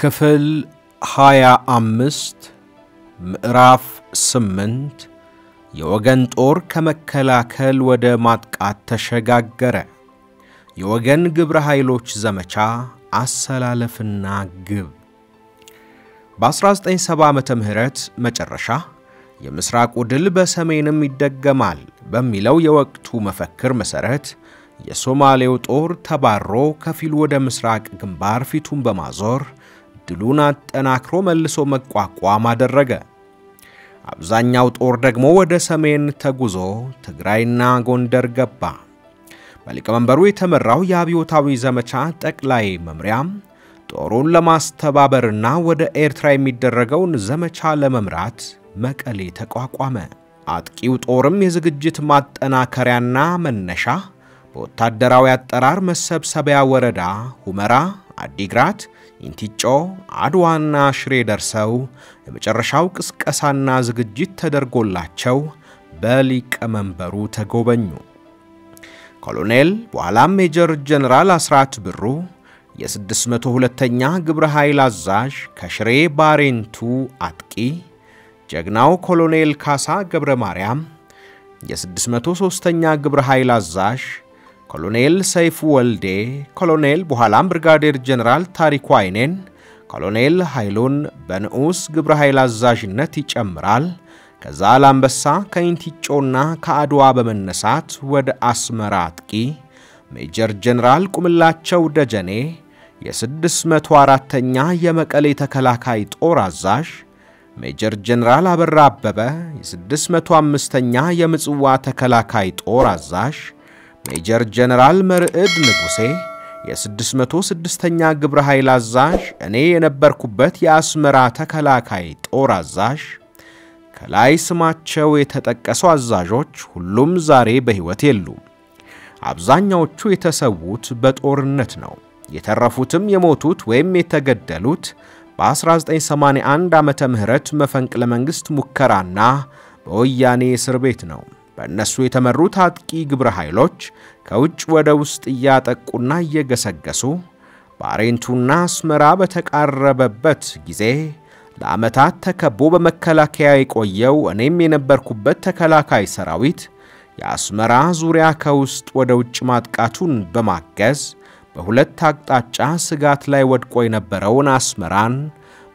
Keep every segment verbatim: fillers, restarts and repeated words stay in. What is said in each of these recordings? ክፍል ሃያ አምስት ምዕራፍ ስምንት የወገን ጦር ከመከላከል ወደ ማጥቃት ተሸጋገረ። የወገን ግብረ ኃይሎች ዘመቻ አሰላለፍና ግብ በ1970 ዓመተ ምህረት መጨረሻ የምስራቁ ድል በሰሜንም ይደገማል በሚለው የወቅቱ መፈክር መሰረት የሶማሌው ጦር ተባሮ ከፊል ወደ ምስራቅ ግንባር ፊቱን በማዞር ድሉን አጠናክሮ መልሶ መቋቋም አደረገ። አብዛኛው ጦር ደግሞ ወደ ሰሜን ተጉዞ ትግራይና ጎንደር ገባ። በሊቀመንበሩ የተመራው የአብዮታዊ ዘመቻ ጠቅላይ መምሪያም ጦሩን ለማስተባበርና ወደ ኤርትራ የሚደረገውን ዘመቻ ለመምራት መቀሌ ተቋቋመ። አጥቂው ጦርም የዝግጅት ማጠናከሪያና መነሻ በወታደራዊ አጠራር መሰብሰቢያ ወረዳ ሁመራ፣ አዲግራት፣ ኢንቲጮ፣ አድዋና ሽሬ ደርሰው የመጨረሻው ቅስቀሳና ዝግጅት ተደርጎላቸው በሊቀመንበሩ ተጎበኙ። ኮሎኔል በኋላም ሜጀር ጀነራል አስራት ብሩ የ602ኛ ግብረ ኃይል አዛዥ ከሽሬ ባሬንቱ አጥቂ ጀግናው ኮሎኔል ካሳ ገብረ ማርያም የ603ኛ ግብረ ኃይል አዛዥ ኮሎኔል ሰይፉ ወልዴ ኮሎኔል በኋላም ብርጋዴር ጀነራል ታሪኩ አይኔን ኮሎኔል ኃይሉን በንዑስ ግብረ ኃይል አዛዥነት ይጨምራል። ከዛ ላምበሳ ከኢንቲጮና ከአድዋ በመነሳት ወደ አስመራ አጥቂ ሜጀር ጀነራል ቁምላቸው ደጀኔ የ604ኛ የመቀሌ ተከላካይ ጦር አዛዥ ሜጀር ጀነራል አበራ አበበ የ605ኛ የምጽዋ ተከላካይ ጦር አዛዥ ሜጀር ጀነራል መርዕድ ንጉሴ የ606ኛ ግብረ ኃይል አዛዥ እኔ የነበርኩበት የአስመራ ተከላካይ ጦር አዛዥ ከላይ ስማቸው የተጠቀሱ አዛዦች ሁሉም ዛሬ በህይወት የሉም። አብዛኛዎቹ የተሰዉት በጦርነት ነው። የተረፉትም የሞቱት ወይም የተገደሉት በ1981 ዓመተ ምህረት መፈንቅለ መንግስት ሙከራና በወያኔ እስር ቤት ነው። በእነሱ የተመሩት አጥቂ ግብረ ኃይሎች ከውጭ ወደ ውስጥ ያጠቁና እየገሰገሱ ባሬንቱና አስመራ በተቃረበበት ጊዜ ለአመታት ተከቦ በመከላከያ የቆየው እኔም የነበርኩበት ተከላካይ ሰራዊት የአስመራ ዙሪያ ከውስጥ ወደ ውጭ ማጥቃቱን በማገዝ በሁለት አቅጣጫ ስጋት ላይ ወድቆ የነበረውን አስመራን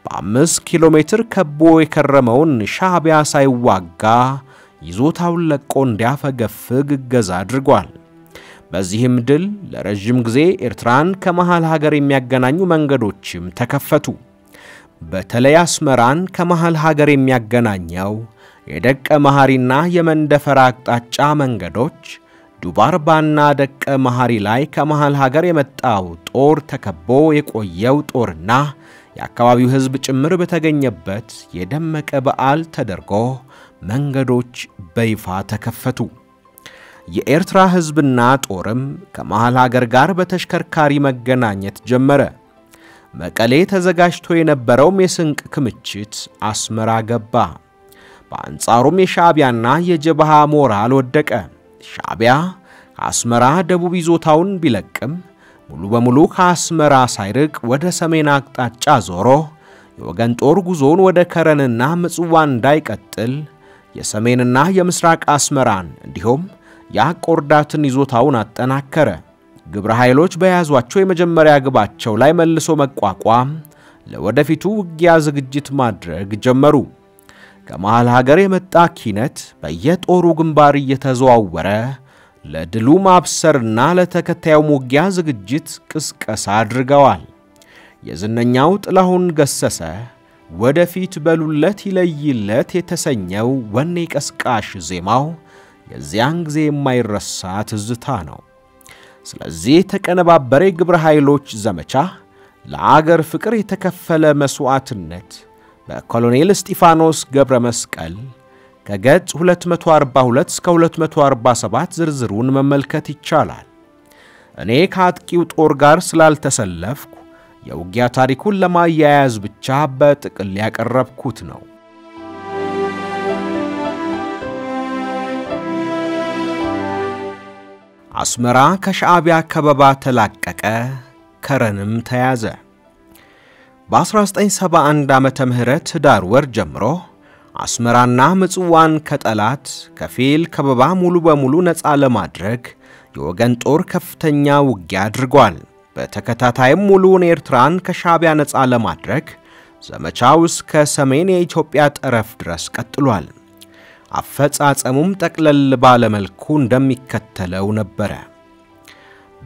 በ5 ኪሎ ሜትር ከቦ የከረመውን ሻዕቢያ ሳይዋጋ ይዞታውን ለቆ እንዲያፈገፍግ ገዛ አድርጓል። በዚህም ድል ለረጅም ጊዜ ኤርትራን ከመሃል ሀገር የሚያገናኙ መንገዶችም ተከፈቱ። በተለይ አስመራን ከመሃል ሀገር የሚያገናኘው የደቀ መሃሪና የመንደፈራ አቅጣጫ መንገዶች ዱባርባና ደቀ መሃሪ ላይ ከመሃል ሀገር የመጣው ጦር ተከቦ የቆየው ጦርና የአካባቢው ህዝብ ጭምር በተገኘበት የደመቀ በዓል ተደርጎ መንገዶች በይፋ ተከፈቱ። የኤርትራ ህዝብና ጦርም ከመሃል ሀገር ጋር በተሽከርካሪ መገናኘት ጀመረ። መቀሌ ተዘጋጅቶ የነበረው የስንቅ ክምችት አስመራ ገባ። በአንጻሩም የሻዕቢያና የጀብሃ ሞራል ወደቀ። ሻዕቢያ አስመራ ደቡብ ይዞታውን ቢለቅም ሙሉ በሙሉ ከአስመራ ሳይርቅ ወደ ሰሜን አቅጣጫ ዞሮ የወገን ጦር ጉዞውን ወደ ከረንና ምጽዋ እንዳይቀጥል የሰሜንና የምስራቅ አስመራን እንዲሁም ያቆርዳትን ይዞታውን አጠናከረ። ግብረ ኃይሎች በያዟቸው የመጀመሪያ ግባቸው ላይ መልሶ መቋቋም ለወደፊቱ ውጊያ ዝግጅት ማድረግ ጀመሩ። ከመሃል ሀገር የመጣ ኪነት በየጦሩ ግንባር እየተዘዋወረ ለድሉ ማብሰርና ለተከታዩ ውጊያ ዝግጅት ቅስቀሳ አድርገዋል። የዝነኛው ጥላሁን ገሰሰ ወደፊት በሉለት ይለይለት የተሰኘው ወኔ ቀስቃሽ ዜማው የዚያን ጊዜ የማይረሳ ትዝታ ነው። ስለዚህ ተቀነባበረ ግብረ ኃይሎች ዘመቻ ለአገር ፍቅር የተከፈለ መስዋዕትነት በኮሎኔል ስቲፋኖስ ገብረ መስቀል ከገጽ ሁለት መቶ አርባ ሁለት እስከ ሁለት መቶ አርባ ሰባት ዝርዝሩን መመልከት ይቻላል። እኔ ከአጥቂው ጦር ጋር ስላልተሰለፍኩ የውጊያ ታሪኩን ለማያያዝ ብቻ በጥቅል ያቀረብኩት ነው። አስመራ ከሻዕቢያ ከበባ ተላቀቀ፣ ከረንም ተያዘ። በ1971 ዓመተ ምህረት ዳር ወር ጀምሮ አስመራና ምጽዋን ከጠላት ከፊል ከበባ ሙሉ በሙሉ ነፃ ለማድረግ የወገን ጦር ከፍተኛ ውጊያ አድርጓል በተከታታይም ሙሉውን ኤርትራን ከሻቢያ ነፃ ለማድረግ ዘመቻው እስከ ሰሜን የኢትዮጵያ ጠረፍ ድረስ ቀጥሏል አፈጻጸሙም ጠቅለል ባለ መልኩ እንደሚከተለው ነበር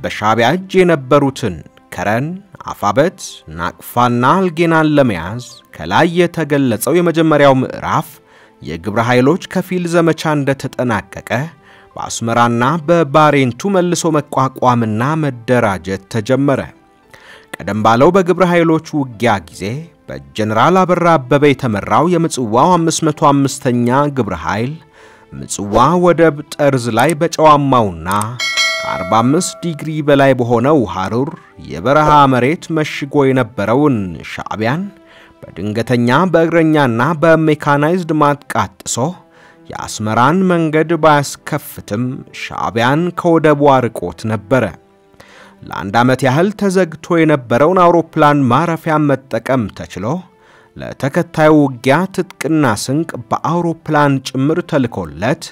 በሻቢያ እጅ የነበሩትን ከረን አፋበት ናቅፋና አልጌናን ለመያዝ ከላይ የተገለጸው የመጀመሪያው ምዕራፍ የግብረ ኃይሎች ከፊል ዘመቻ እንደተጠናቀቀ በአስመራና በባሬንቱ መልሶ መቋቋምና መደራጀት ተጀመረ ቀደም ባለው በግብረ ኃይሎች ውጊያ ጊዜ በጀነራል አበራ አበበ የተመራው የምጽዋው አምስት መቶ አምስተኛ ግብረ ኃይል ምጽዋ ወደብ ጠርዝ ላይ በጨዋማውና ከ45 ዲግሪ በላይ በሆነው ሐሩር የበረሃ መሬት መሽጎ የነበረውን ሻዕቢያን በድንገተኛ በእግረኛና በሜካናይዝድ ማጥቃት ጥሶ የአስመራን መንገድ ባስከፍትም ሻዕቢያን ከወደቡ አርቆት ነበር ለአንድ ዓመት ያህል ተዘግቶ የነበረውን አውሮፕላን ማረፊያ መጠቀም ተችሎ ለተከታዩ ውጊያ ትጥቅና ስንቅ በአውሮፕላን ጭምር ተልኮለት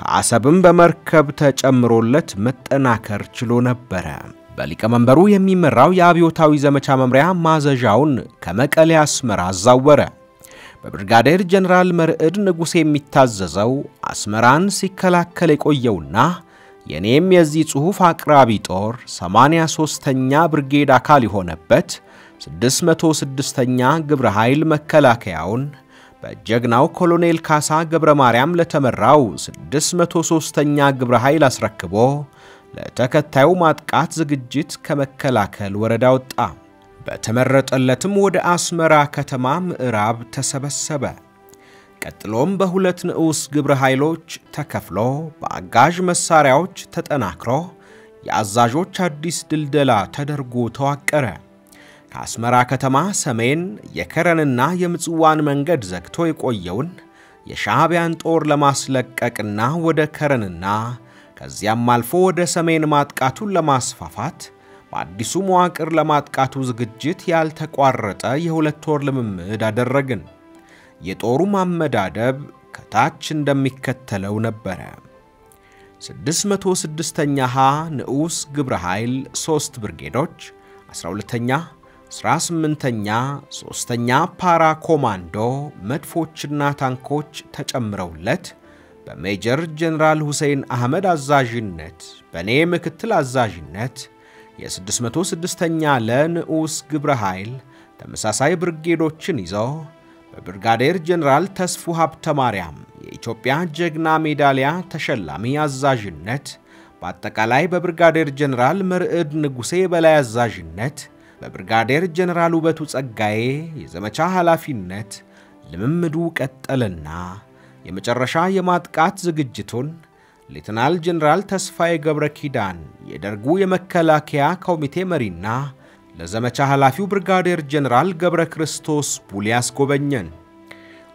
ከአሰብም በመርከብ ተጨምሮለት መጠናከር ችሎ ነበር በሊቀመንበሩ የሚመራው የአብዮታዊ ዘመቻ መምሪያ ማዘዣውን ከመቀሌ አስመራ አዛወረ በብርጋዴር ጀነራል መርዕድ ንጉሴ የሚታዘዘው አስመራን ሲከላከል የቆየውና የኔም የዚህ ጽሑፍ አቅራቢ ጦር ሰማንያ ሶስተኛ ብርጌድ አካል የሆነበት ስድስት መቶ ስድስተኛ ግብረ ኃይል መከላከያውን በጀግናው ኮሎኔል ካሳ ገብረ ማርያም ለተመራው ስድስት መቶ ሶስተኛ ግብረ ኃይል አስረክቦ ለተከታዩ ማጥቃት ዝግጅት ከመከላከል ወረዳ ወጣ በተመረጠለትም ወደ አስመራ ከተማ ምዕራብ ተሰበሰበ ቀጥሎም በሁለት ንዑስ ግብረ ኃይሎች ተከፍሎ በአጋዥ መሳሪያዎች ተጠናክሮ ያዛዦች አዲስ ድልደላ ተደርጎ ተዋቀረ ከአስመራ ከተማ ሰሜን የከረንና የምጽዋን መንገድ ዘግቶ የቆየውን የሻዕቢያን ጦር ለማስለቀቅና ወደ ከረንና ከዚያም አልፎ ወደ ሰሜን ማጥቃቱን ለማስፋፋት በአዲሱ መዋቅር ለማጥቃቱ ዝግጅት ያልተቋረጠ የሁለት ወር ልምምድ አደረግን የጦሩ ማመዳደብ ከታች እንደሚከተለው ነበር ስድስት መቶ ስድስተኛ ሀ ንዑስ ግብረ ኃይል ሶስት ብርጌዶች አስራ ሁለተኛ አስራ ስምንተኛ ሶስተኛ ፓራ ኮማንዶ መድፎችና ታንኮች ተጨምረውለት በሜጀር ጀነራል ሁሴን አህመድ አዛዥነት በኔ ምክትል አዛዥነት የ606ኛ ለንዑስ ግብረ ኃይል ተመሳሳይ ብርጌዶችን ይዞ በብርጋዴር ጀነራል ተስፉ ሀብተ ማርያም የኢትዮጵያ ጀግና ሜዳሊያ ተሸላሚ አዛዥነት በአጠቃላይ በብርጋዴር ጀነራል መርዕድ ንጉሴ በላይ አዛዥነት በብርጋዴር ጀነራል ውበቱ ጸጋዬ የዘመቻ ኃላፊነት ለምምዱ ቀጠለና የመጨረሻ የማጥቃት ዝግጅቱን ሌተናል ጀነራል ተስፋዬ ገብረ ኪዳን የደርጉ የመከላከያ ኮሚቴ መሪና ለዘመቻ ኃላፊው ብርጋዴር ጀነራል ገብረ ክርስቶስ ቡሊያስ ጎበኘን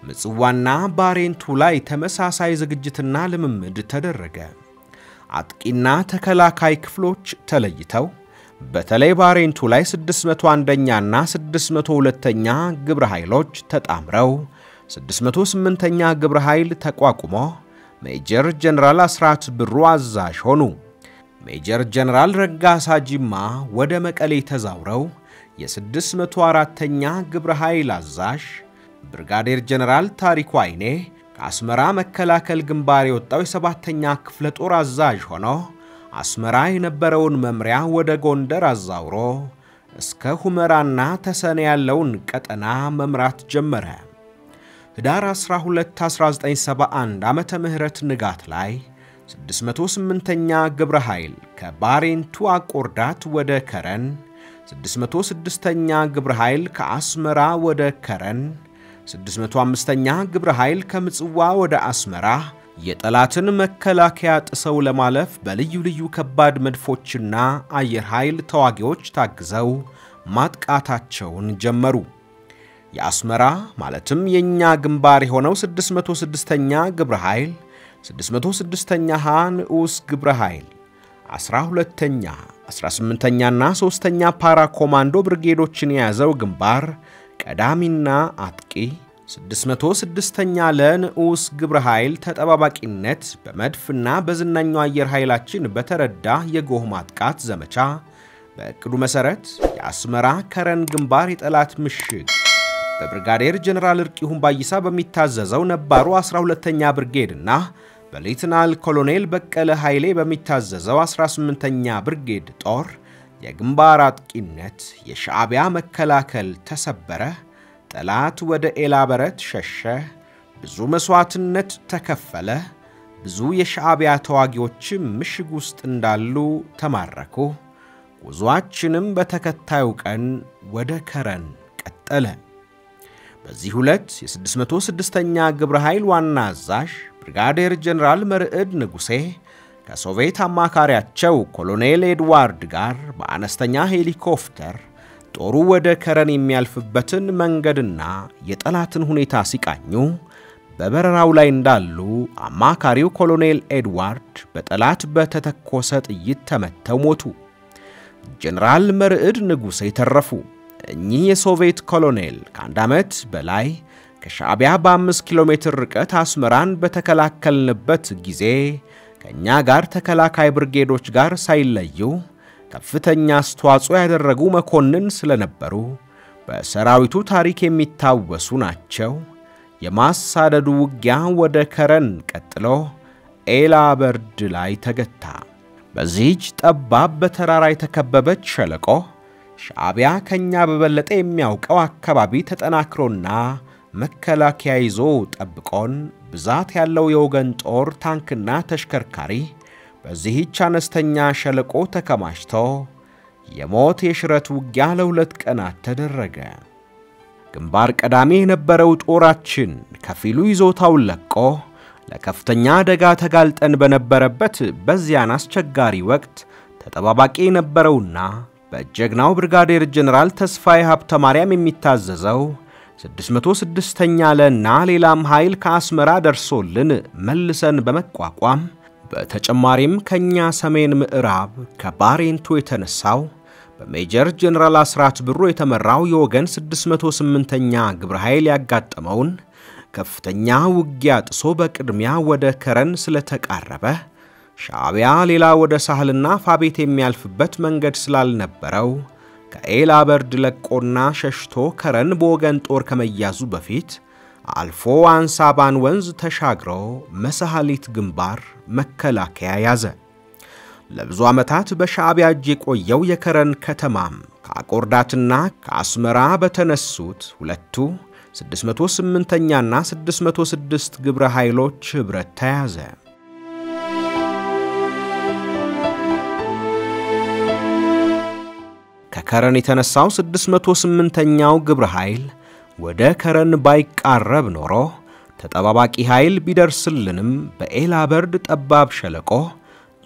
ምጽዋና ባሬንቱ ላይ ተመሳሳይ ዝግጅትና ለምምድ ተደረገ አጥቂና ተከላካይ ክፍሎች ተለይተው በተለይ ባሬንቱ ላይ ስድስት መቶ አንደኛና ስድስት መቶ ሁለተኛ ግብረ ኃይሎች ተጣምረው ስድስት መቶ ስምንተኛ ግብረ ኃይል ተቋቁሞ ሜጀር ጀነራል አስራት ብሩ አዛዥ ሆኑ ሜጀር ጀነራል ረጋሳ ጂማ ወደ መቀሌ ተዛውረው የ604ኛ ግብረ ኃይል አዛዥ ብርጋዴር ጀነራል ታሪኩ አይኔ ከአስመራ መከላከል ግንባር የወጣው የ7ኛ ክፍለ ጦር አዛዥ ሆኖ አስመራ የነበረውን መምሪያ ወደ ጎንደር አዛውሮ እስከ ሁመራና ተሰነ ያለውን ቀጠና መምራት ጀመረ ዳር አስራ ሁለት አስራ ዘጠኝ ሰባ አንድ ዓመተ ምህረት ንጋት ላይ ስድስት መቶ ስምንተኛ ግብረ ኃይል ከባሬንቱ አቆርዳት ወደ ከረን ስድስት መቶ ስድስተኛ ግብረ ኃይል ከአስመራ ወደ ከረን ስድስት መቶ አምስተኛ ግብረ ኃይል ከምጽዋ ወደ አስመራ የጠላትን መከላከያ ጥሰው ለማለፍ በልዩ ልዩ ከባድ መድፎችና አየር ኃይል ተዋጊዎች ታግዘው ማጥቃታቸውን ጀመሩ ያስመራ ማለትም የኛ ግንባር የሆነው ስድስት መቶ ስድስተኛ ግብረ ኃይል ስድስት መቶ ስድስተኛ ሀ ንዑስ ግብረ ኃይል አስራ ሁለተኛ አስራ ስምንተኛና ሶስተኛ ፓራ ኮማንዶ ብርጌዶችን ያዘው ግንባር ቀዳሚና አጥቂ ስድስት መቶ ስድስተኛ ለንዑስ ግብረ ኃይል ተጠባባቂነት በመድፍና በዝናኛው አየር ኃይላችን በተረዳ የጎህ ማጥቃት ዘመቻ በእቅዱ መሰረት ያስመራ ከረን ግንባር የጠላት ምሽግ በብርጋዴር ጀነራል እርቂሁን ባይሳ በሚታዘዘው ነባሩ አስራ ሁለተኛ ብርጌድና በሌተናል ኮሎኔል በቀለ ኃይሌ በሚታዘዘው አስራ ስምንተኛ ብርጌድ ጦር የግንባር አጥቂነት የሻዕቢያ መከላከል ተሰበረ ጠላት ወደ ኤላበረት ሸሸ ብዙ መስዋዕትነት ተከፈለ ብዙ የሻዕቢያ ተዋጊዎች ምሽግ ውስጥ እንዳሉ ተማረኩ ጉዟችንም በተከታዩ ቀን ወደ ከረን ቀጠለ በዚህ ሁለት የስድስት መቶ ስድስተኛ ግብረ ኃይል ዋና አዛዥ ብርጋዴር ጀነራል መርዕድ ንጉሴ ከሶቪየት አማካሪያቸው ኮሎኔል ኤድዋርድ ጋር በአነስተኛ ሄሊኮፕተር ጦሩ ወደ ከረን የሚያልፍበትን መንገድና የጠላትን ሁኔታ ሲቃኙ በበረራው ላይ እንዳሉ አማካሪው ኮሎኔል ኤድዋርድ በጠላት በተተኮሰ ጥይት ተመተው ሞቱ ጀነራል መርዕድ ንጉሴ ተረፉ እኚህ የሶቪየት ኮሎኔል ከአንድ ዓመት በላይ ከሻዕቢያ በአምስት ኪሎ ሜትር ርቀት አስመራን በተከላከልንበት ጊዜ ከኛ ጋር ተከላካይ ብርጌዶች ጋር ሳይለዩ ከፍተኛ አስተዋጽኦ ያደረጉ መኮንን ስለነበሩ በሰራዊቱ ታሪክ የሚታወሱ ናቸው የማሳደዱ ውጊያ ወደ ከረን ቀጥሎ ኤላ በርድ ላይ ተገታ በዚህ ጠባብ በተራራ የተከበበች ሸለቆ ሻዕቢያ ከኛ በበለጠ የሚያውቀው አካባቢ ተጠናክሮና መከላከያ ይዞ ጠብቆን ብዛት ያለው የወገን ጦር ታንክና ተሽከርካሪ በዚህች አነስተኛ ሸለቆ ተከማሽቶ የሞት የሽረት ውጊያ ለሁለት ቀናት ተደረገ ግንባር ቀዳሚ የነበረው ጦራችን ከፊሉ ይዞታውን ለቆ ለከፍተኛ አደጋ ተጋልጠን በነበረበት በዚያን አስቸጋሪ ወቅት ተጠባባቂ የነበረውና በጀግናው ብርጋዴር ጀነራል ተስፋዬ ሀብተ ማርያም የሚታዘዘው ስድስት መቶ ስድስተኛ ለና ሌላም ኃይል ከአስመራ ደርሶልን መልሰን በመቋቋም በተጨማሪም ከኛ ሰሜን ምዕራብ ከባሬንቱ የተነሳው በሜጀር ጀነራል አስራት ብሩ የተመራው የወገን ስድስት መቶ ስምንተኛ ግብረ ኃይል ያጋጠመውን ከፍተኛ ውጊያ ጥሶ በቅድሚያ ወደ ከረን ስለተቃረበ ሻዕቢያ ሌላ ወደ ሳህልና ፋቤት የሚያልፍበት መንገድ ስላልነበረው ከኤላ በርድ ለቆና ሸሽቶ ከረን በወገን ጦር ከመያዙ በፊት አልፎ አንሳባን ወንዝ ተሻግሮ መሳህሊት ግንባር መከላከያ ያዘ ለብዙ ዓመታት በሻዕቢያ እጅ የቆየው የከረን ከተማም ካቆርዳትና ካስመራ በተነሱት ሁለቱ ስድስት መቶ ስምንተኛና ስድስት መቶ ስድስት ግብረ ኃይሎች ህብረት ተያዘ ከከረን የተነሳው ስድስት መቶ ስምንተኛው ግብረ ኃይል ወደ ከረን ባይቃረብ ኖሮ ተጠባባቂ ኃይል ቢደርስልንም በኤላ በርድ ጠባብ ሸለቆ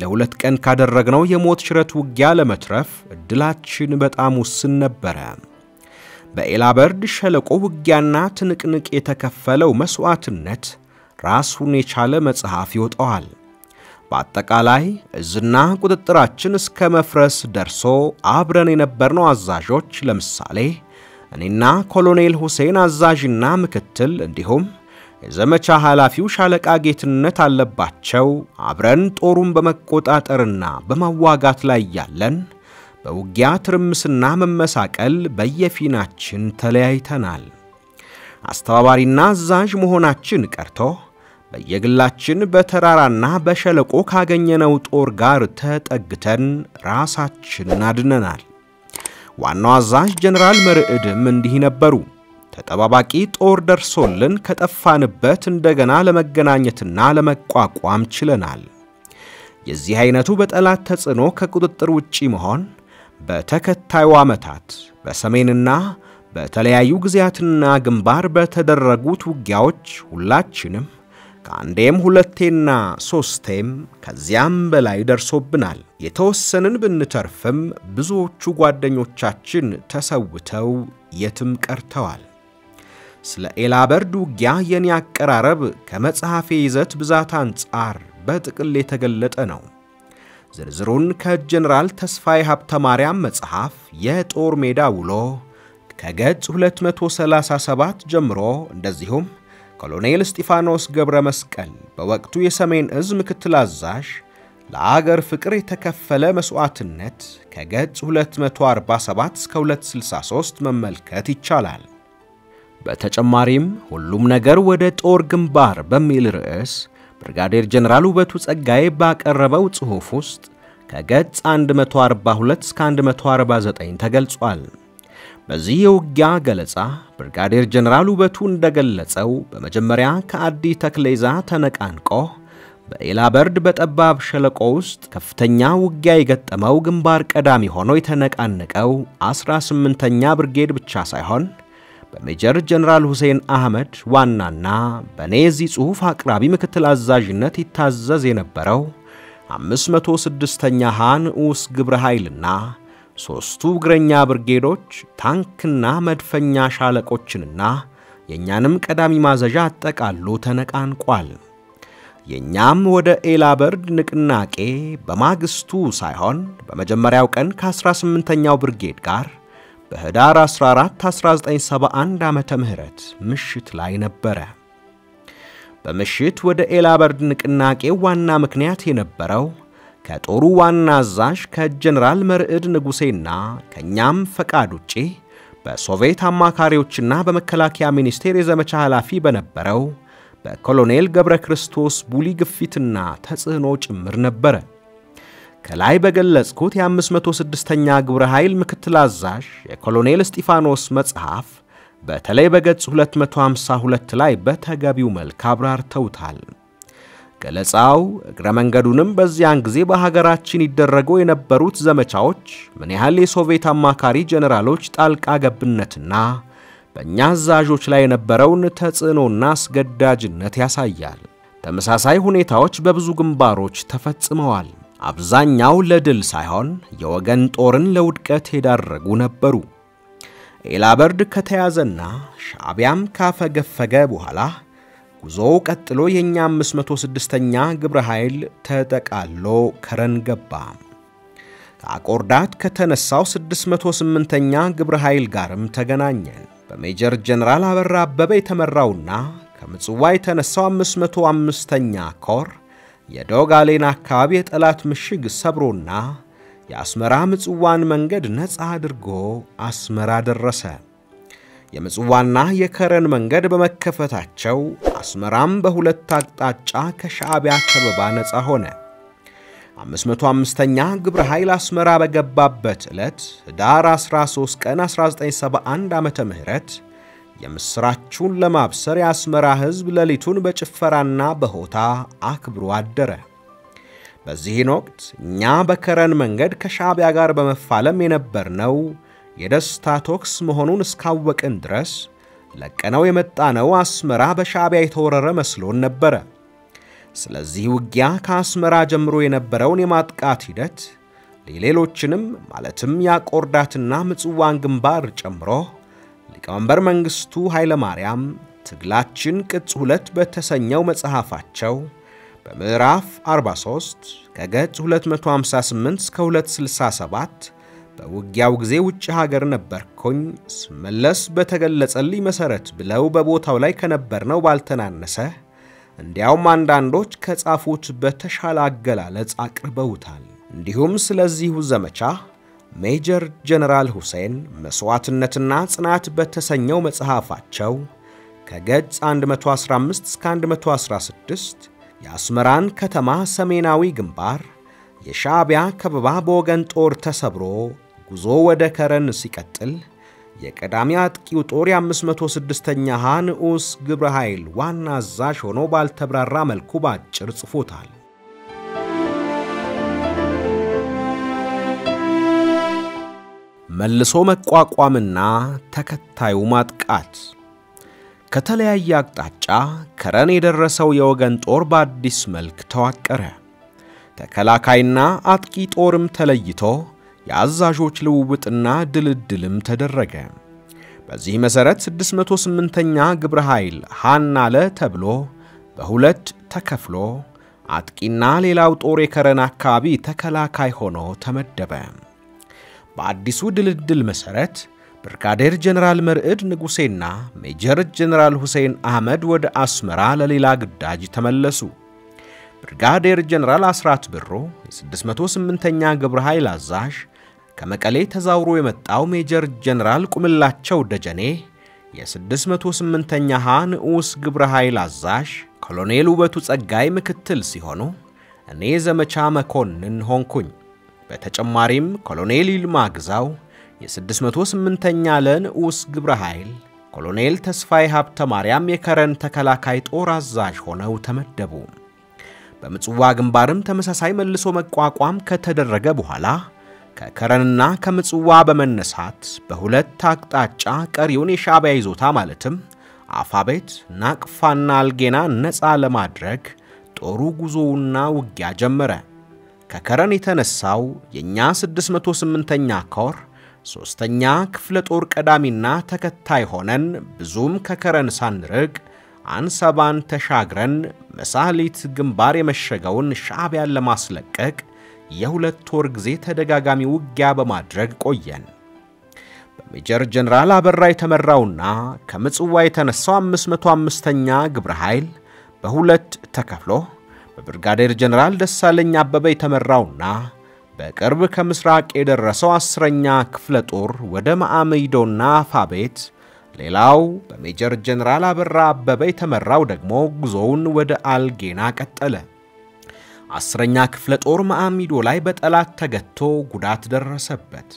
ለሁለት ቀን ካደረግነው የሞት ሽረት ውጊያ ለመትረፍ እድላችን በጣም ውስን ነበር በኤላ በርድ ሸለቆ ውጊያና ትንቅንቅ የተከፈለው መስዋዕትነት ራሱን የቻለ መጽሐፍ ይወጣዋል በአጠቃላይ እዝና ቁጥጥራችን እስከ መፍረስ ደርሶ አብረን የነበርነው አዛዦች ለምሳሌ እኔና ኮሎኔል ሁሴን አዛዥና ምክትል እንዲሁም የዘመቻ ኃላፊው ሻለቃ ጌትነት አለባቸው አብረን ጦሩን በመቆጣጠርና በማዋጋት ላይ ያለን በውጊያ ትርምስና መመሳቀል በየፊናችን ተለያይተናል አስተባባሪና አዛዥ መሆናችን ቀርቶ በየግላችን በተራራና በሸለቆ ካገኘነው ጦር ጋር ተጠግተን ራሳችንን አድነናል ዋናው አዛዥ ጀነራል መርዕድም እንዲህ ነበሩ ተጠባባቂ ጦር ደርሶልን ከጠፋንበት እንደገና ለመገናኘትና ለመቋቋም ችለናል የዚህ አይነቱ በጠላት ተጽኖ ከቁጥጥር ውጪ መሆን በተከታዩ ዓመታት በሰሜንና በተለያዩ ግዛትና ግንባር በተደረጉት ውጊያዎች ሁላችንም ከአንዴም ሁለቴና ሶስቴም ከዚያም በላይ ደርሶብናል የተወሰነን ብንተርፍም ብዙዎቹ ጓደኞቻችን ተሰውተው የትም ቀርተዋል ስለ ኤላ በርድ ውጊያ የኔ አቀራረብ ከመጽሐፍ ይዘት ብዛት አንጻር በጥቅል የተገለጠ ነው ዝርዝሩን ከጀነራል ተስፋይ ሀብተ ማርያም መጽሐፍ የጦር ሜዳ ውሎ ከገጽ ሁለት መቶ ሰላሳ ሰባት ጀምሮ እንደዚሁም ኮሎኔል ስቲፋኖስ ገብረ መስቀል በወቅቱ የሰሜን እዝ ምክትል አዛዥ ለአገር ፍቅር የተከፈለ መስዋዕትነት ከገጽ ሁለት መቶ አርባ ሰባት እስከ ሁለት መቶ ስልሳ ሶስት መመልከት ይቻላል። በተጨማሪም ሁሉም ነገር ወደ ጦር ግንባር በሚል ርዕስ ብርጋዴር ጀነራል ውበቱ ጸጋዬ ባቀረበው ጽሑፍ ውስጥ ከገጽ መቶ አርባ ሁለት እስከ መቶ አርባ ዘጠኝ ተገልጿል። በዚህ የውጊያ ገለጻ ብርጋዴር ጀነራል ውበቱ እንደገለጸው በመጀመሪያ ከአዲ ተክሌዛ ተነቃንቆ በኢላበርድ በጠባብ ሸለቆ ውስጥ ከፍተኛ ውጊያ የገጠመው ግንባር ቀዳሚ ሆኖ የተነቃነቀው አስራ ስምንተኛ ብርጌድ ብቻ ሳይሆን በሜጀር ጀነራል ሁሴን አህመድ ዋናና በኔዚ ጽሑፍ አቅራቢ ምክትል አዛዥነት ይታዘዝ የነበረው አምስት መቶ ስድስተኛ ሃንኡስ ግብረ ኃይልና ሶስቱ እግረኛ ብርጌዶች ታንክና መድፈኛ ሻለቆችንና የኛንም ቀዳሚ ማዘዣ አጠቃሎ ተነቃንቋል። የኛም ወደ ኤላበርድ ንቅናቄ በማግስቱ ሳይሆን በመጀመሪያው ቀን ከ18ኛው ብርጌድ ጋር በህዳር አስራ አራት አስራ ዘጠኝ ሰባ አንድ ዓመተ ምህረት ምሽት ላይ ነበረ። በምሽት ወደ ኤላበርድ ንቅናቄ ዋና ምክንያት የነበረው ከጦሩ ዋና አዛዥ ከጀነራል መርዕድ ንጉሴና ከኛም ፈቃድ ውጪ በሶቪየት አማካሪዎችና በመከላከያ ሚኒስቴር የዘመቻ ኃላፊ በነበረው በኮሎኔል ገብረ ክርስቶስ ቡሊ ግፊትና ተጽዕኖ ጭምር ነበረ። ከላይ በገለጽኩት የ506ኛ ግብረ ኃይል ምክትል አዛዥ የኮሎኔል ስቲፋኖስ መጽሐፍ በተለይ በገጽ ሁለት መቶ ሃምሳ ሁለት ላይ በተገቢው መልክ አብራርተውታል። ገለጻው እግረ መንገዱንም በዚያን ጊዜ በሀገራችን ይደረጉ የነበሩት ዘመቻዎች ምን ያህል የሶቪየት አማካሪ ጀነራሎች ጣልቃ ገብነትና በእኛ አዛዦች ላይ የነበረውን ተጽዕኖና አስገዳጅነት ያሳያል። ተመሳሳይ ሁኔታዎች በብዙ ግንባሮች ተፈጽመዋል። አብዛኛው ለድል ሳይሆን የወገን ጦርን ለውድቀት ሄዳረጉ ነበሩ። ኤላበርድ ከተያዘና ሻቢያም ካፈገፈገ በኋላ ጉዞው ቀጥሎ የኛ አምስት መቶ ስድስተኛ ግብረ ኃይል ተጠቃሎ ከረን ገባ። ከአቆርዳት ከተነሳው ስድስት መቶ ስምንተኛ ግብረ ኃይል ጋርም ተገናኘ። በሜጀር ጀነራል አበራ አበበ የተመራውና ከምጽዋ የተነሳው አምስት መቶ አምስተኛ ኮር የዶጋሌን አካባቢ የጠላት ምሽግ ሰብሮና የአስመራ ምጽዋን መንገድ ነፃ አድርጎ አስመራ ደረሰ። የምጽዋና የከረን መንገድ በመከፈታቸው አስመራም በሁለት አቅጣጫ ከሻቢያ ከበባ ነፃ ሆነ። አምስት መቶ አምስተኛ ግብረ ኃይል አስመራ በገባበት ዕለት ህዳር አስራ ሶስት ቀን አስራ ዘጠኝ ሰባ አንድ ዓመተ ምህረት የምስራቹን ለማብሰር ያስመራ ህዝብ ለሊቱን በጭፈራና በሆታ አክብሮ አደረ። በዚህን ወቅት እኛ በከረን መንገድ ከሻቢያ ጋር በመፋለም የነበርነው የደስታ ቶክስ መሆኑን እስካወቅን ድረስ ለቀነው የመጣነው አስመራ በሻቢያ የተወረረ መስሎን ነበረ። ስለዚህ ውጊያ ከአስመራ ጀምሮ የነበረውን የማጥቃት ሂደት ሌሎችንም ማለትም ያቆርዳትና ምጽዋን ግንባር ጨምሮ ሊቀመንበር መንግስቱ ኃይለ ማርያም ትግላችን ቅጽ ሁለት በተሰኘው መጽሐፋቸው በምዕራፍ አርባ ሶስት ከገጽ ሁለት መቶ ሃምሳ ስምንት እስከ ሁለት መቶ ስልሳ ሰባት በውጊያው ጊዜ ውጭ ሀገር ነበርኩኝ ስመለስ በተገለጸልኝ መሰረት ብለው በቦታው ላይ ከነበርነው ባልተናነሰ እንዲያውም አንዳንዶች ከጻፉት በተሻለ አገላለጽ አቅርበውታል። እንዲሁም ስለዚሁ ዘመቻ ሜጀር ጀነራል ሁሴን መስዋዕትነትና ጽናት በተሰኘው መጽሐፋቸው ከገጽ መቶ አስራ አምስት እስከ መቶ አስራ ስድስት የአስመራን ከተማ ሰሜናዊ ግንባር የሻቢያ ከበባ በወገን ጦር ተሰብሮ ጉዞ ወደ ከረን ሲቀጥል የቀዳሚ አጥቂው ጦር አምስት መቶ ስድስተኛ ንዑስ ግብረ ኃይል ዋና አዛዥ ሆኖ ባልተብራራ መልኩ ባጭር ጽፎታል። መልሶ መቋቋምና ተከታዩ ማጥቃት ከተለያየ አቅጣጫ ከረን የደረሰው የወገን ጦር በአዲስ መልክ ተዋቀረ። ተከላካይና አጥቂ ጦርም ተለይቶ የአዛዦች ልውውጥና ድልድልም ተደረገ። በዚህ መሰረት ስድስት መቶ ስምንተኛ ግብረ ኃይል ሃናለ ተብሎ በሁለት ተከፍሎ አጥቂና ሌላው ጦር የከረና አካባቢ ተከላካይ ሆኖ ተመደበ። በአዲሱ ድልድል መሰረት ብርጋዴር ጀነራል መርዕድ ንጉሴና ሜጀር ጀነራል ሁሴን አህመድ ወደ አስመራ ለሌላ ግዳጅ ተመለሱ። ብርጋዴር ጀነራል አስራት ብሩ የ608ኛ ግብረ ኃይል አዛዥ ከመቀሌ ተዛውሮ የመጣው ሜጀር ጀነራል ቁምላቸው ደጀኔ የ608ኛ ሃን ንዑስ ግብረ ኃይል አዛዥ ኮሎኔል ውበቱ ጸጋይ ምክትል ሲሆኑ እኔ ዘመቻ መኮንን ሆንኩኝ። በተጨማሪም ኮሎኔል ይልማ ግዛው የ608ኛ ለንዑስ ግብረ ኃይል ኮሎኔል ተስፋይ ሀብተ ማርያም የከረን ተከላካይ ጦር አዛዥ ሆነው ተመደቡ። በምጽዋ ግንባርም ተመሳሳይ መልሶ መቋቋም ከተደረገ በኋላ ከከረንና ከምጽዋ በመነሳት በሁለት አቅጣጫ ቀሪውን የሻዕቢያ ይዞታ ማለትም አፋቤት ናቅፋና አልጌና ነጻ ለማድረግ ጦሩ ጉዞውና ውጊያ ጀመረ። ከከረን የተነሳው የኛ ስድስት መቶ ስምንተኛ ኮር ሶስተኛ ክፍለ ጦር ቀዳሚና ተከታይ ሆነን ብዙም ከከረን ሳንርቅ አንሰባን ተሻግረን መሳሊት ግንባር የመሸገውን ሻዕቢያን ለማስለቀቅ የሁለት ወር ጊዜ ተደጋጋሚ ውጊያ በማድረግ ቆየን። በሜጀር ጀነራል አበራ የተመራውና ከምጽዋ የተነሳው አምስት መቶ አምስተኛ ግብረ ኃይል በሁለት ተከፍሎ በብርጋዴር ጀነራል ደሳለኝ አበበ የተመራውና በቅርብ ከምስራቅ የደረሰው አስረኛ ክፍለ ጦር ወደ ማአሚዶና አፋቤት ሌላው በሜጀር ጀነራል አበራ አበበ የተመራው ደግሞ ጉዞውን ወደ አልጌና ቀጠለ። አስረኛ ክፍለ ጦር ማአሚዶ ላይ በጠላት ተገቶ ጉዳት ደረሰበት።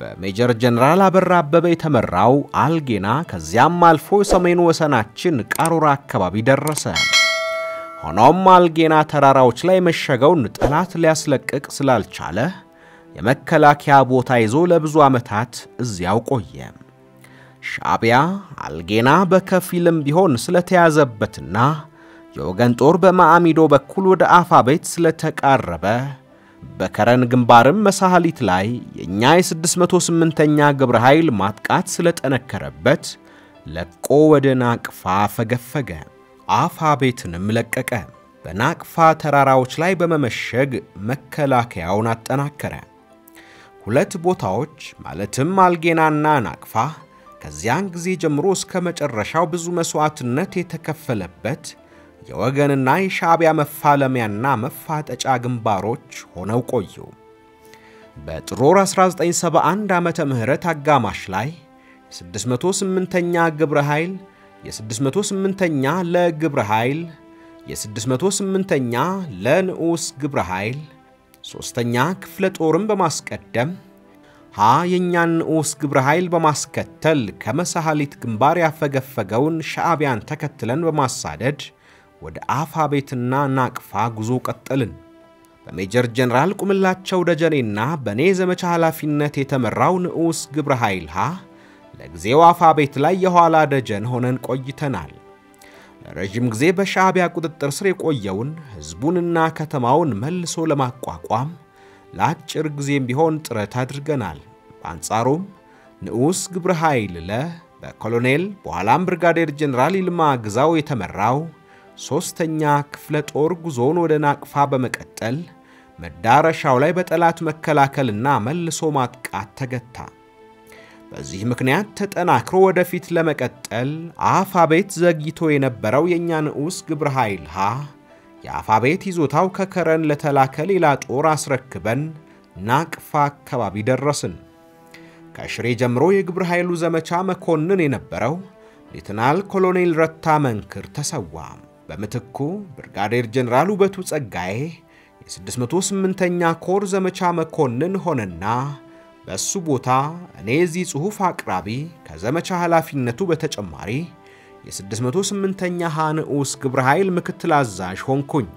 በሜጀር ጀነራል አበራ አበበ የተመራው አልጌና ከዚያም አልፎ ሰሜኑ ወሰናችን ቃሮራ አካባቢ ደረሰ። ሆኖም አልጌና ተራራዎች ላይ መሸገውን ጠላት ሊያስለቅቅ ስላልቻለ የመከላከያ ቦታ ይዞ ለብዙ አመታት እዚያው ቆየ። ሻዕቢያ አልጌና በከፊልም ቢሆን ስለተያዘበትና የወገን ጦር በማአሚዶ በኩል ወደ አፋቤት ስለተቃረበ በከረን ግንባርም መሳሃሊት ላይ የኛ የ608ኛ ግብረ ኃይል ማጥቃት ስለጠነከረበት ለቆ ወደ ናቅፋ ፈገፈገ። አፋቤትንም ለቀቀ። በናቅፋ ተራራዎች ላይ በመመሸግ መከላከያውን አጠናከረ። ሁለት ቦታዎች ማለትም አልጌናና ናቅፋ ከዚያን ጊዜ ጀምሮ እስከ መጨረሻው ብዙ መስዋዕትነት የተከፈለበት የወገንና የሻዕቢያ መፋለሚያና መፋጠጫ ግንባሮች ሆነው ቆዩ። በጥሮር አስራ ዘጠኝ ሰባ አንድ ዓመተ ምህረት አጋማሽ ላይ የ608ኛ ግብረ ኃይል የ608ኛ ለግብረ ኃይል የ608ኛ ለንዑስ ግብረ ኃይል ሶስተኛ ክፍለ ጦርን በማስቀደም ሀ የኛን ንዑስ ግብረ ኃይል በማስከተል ከመሳሃሊት ግንባር ያፈገፈገውን ሻዕቢያን ተከትለን በማሳደድ ወደ አፋቤትና ናቅፋ ጉዞ ቀጠልን። በሜጀር ጀነራል ቁምላቸው ደጀኔና በኔ ዘመቻ ኃላፊነት የተመራው ንዑስ ግብረ ኃይል ሀ ለጊዜው አፋቤት ላይ የኋላ ደጀን ሆነን ቆይተናል። ለረጅም ጊዜ በሻዕቢያ ቁጥጥር ስር የቆየውን ህዝቡንና ከተማውን መልሶ ለማቋቋም ለአጭር ጊዜም ቢሆን ጥረት አድርገናል። በአንጻሩም ንዑስ ግብረ ኃይል ለ በኮሎኔል በኋላም ብርጋዴር ጀነራል ይልማ ግዛው የተመራው ሶስተኛ ክፍለ ጦር ጉዞውን ወደ ናቅፋ በመቀጠል መዳረሻው ላይ በጠላት መከላከልና መልሶ ማጥቃት ተገታ። በዚህ ምክንያት ተጠናክሮ ወደፊት ለመቀጠል አፋቤት ዘግይቶ የነበረው የኛ ንዑስ ግብረ ኃይል ሀ የአፋቤት ይዞታው ከከረን ለተላከ ሌላ ጦር አስረክበን ናቅፋ አካባቢ ደረስን። ከሽሬ ጀምሮ የግብረ ኃይሉ ዘመቻ መኮንን የነበረው ሌተናል ኮሎኔል ረታ መንክር ተሰዋ። በመተኩ ብርጋዴር ጀነራል ውበቱ ጸጋይ የ608ኛ ኮር ዘመቻ መኮንን ሆነና በሱ ቦታ እኔ እዚህ ጽሁፍ አቅራቢ ከዘመቻ ኃላፊነቱ በተጨማሪ የ608ኛ ሃንኡስ ግብረ ኃይል ምክትል አዛዥ ሆንኩኝ።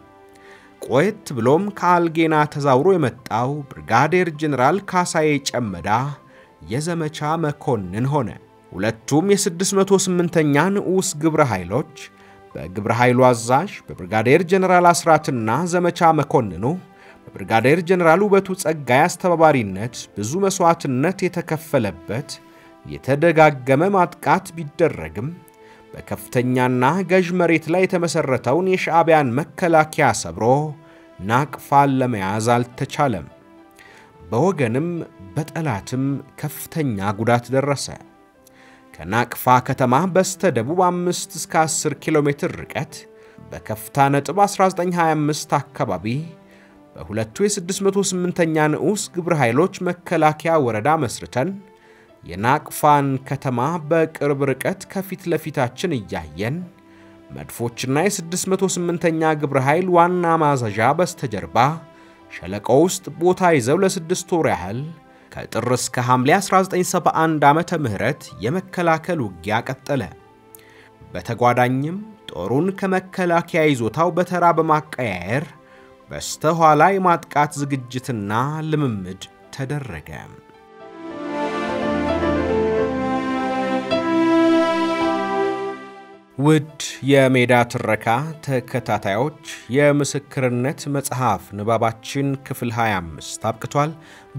ቆየት ብሎም ከአልጌና ተዛውሮ የመጣው ብርጋዴር ጀነራል ካሳዬ ጨመዳ የዘመቻ መኮንን ሆነ። ሁለቱም የ608ኛ ንዑስ ግብረ ኃይሎች በግብረ ኃይሉ አዛዥ በብርጋዴር ጀነራል አስራትና ዘመቻ መኮንኑ በብርጋዴር ጀነራል ውበቱ ጸጋይ አስተባባሪነት ብዙ መስዋዕትነት የተከፈለበት የተደጋገመ ማጥቃት ቢደረግም በከፍተኛና ገዥ መሬት ላይ ተመሰረተውን የሻዕቢያን መከላከያ ሰብሮ ናቅፋል ለመያዝ አልተቻለም። በወገንም በጠላትም ከፍተኛ ጉዳት ደረሰ። ከናቅፋ ከተማ በስተደቡብ አምስት እስከ አስር ኪሎ ሜትር ርቀት በከፍታ ነጥብ አስራ ዘጠኝ ሃያ አምስት አካባቢ በሁለቱ የስድስት መቶ ስምንተኛ ንዑስ ግብረ ኃይሎች መከላከያ ወረዳ መስርተን የናቅፋን ከተማ በቅርብ ርቀት ከፊት ለፊታችን እያየን መድፎችና የስድስት መቶ ስምንተኛ ግብረ ኃይል ዋና ማዛዣ በስተጀርባ ሸለቆ ውስጥ ቦታ ይዘው ለስድስት ወር ያህል ከጥር እስከ ሐምሌ አስራ ዘጠኝ ሰባ አንድ ዓመተ ምህረት የመከላከል ውጊያ ቀጠለ። በተጓዳኝም ጦሩን ከመከላከያ ይዞታው በተራ በማቀያየር በስተኋላ የማጥቃት ዝግጅትና ልምምድ ተደረገ። ውድ የሜዳ ትረካ ተከታታዮች የምስክርነት መጽሐፍ ንባባችን ክፍል ሃያ አምስት አብቅቷል።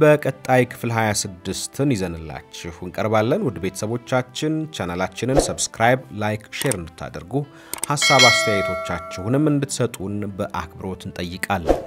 በቀጣይ ክፍል ሃያ ስድስትን ይዘንላችሁ እንቀርባለን። ውድ ቤተሰቦቻችን ቻናላችንን ሰብስክራይብ፣ ላይክ፣ ሼር እንድታደርጉ ሐሳብ አስተያየቶቻችሁንም እንድትሰጡን በአክብሮት እንጠይቃለን።